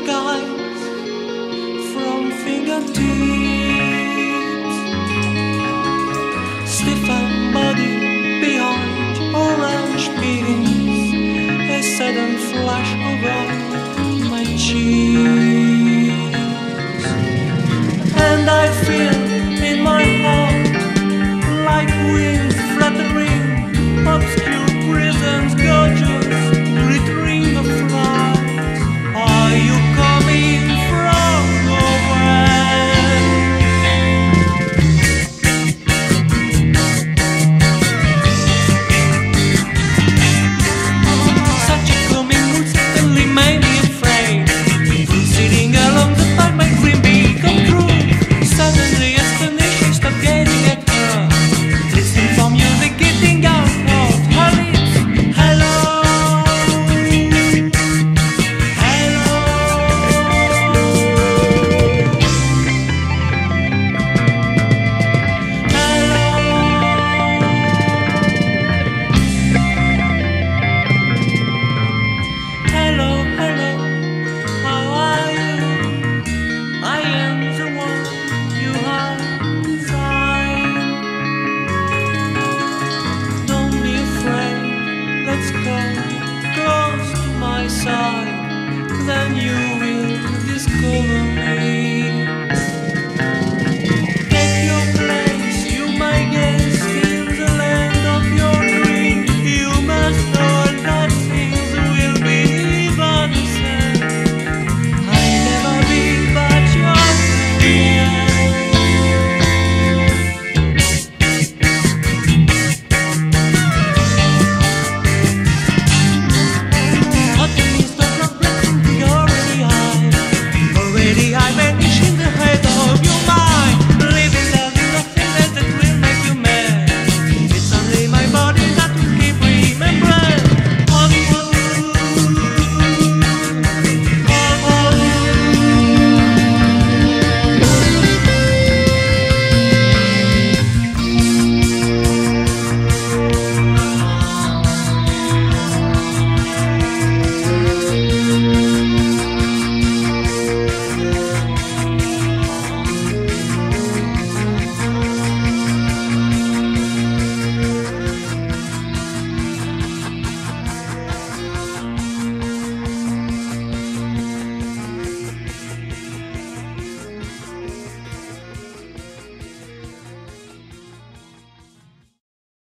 skies from fingertips, stiffened body beyond orange peelings, a sudden flash over my cheek.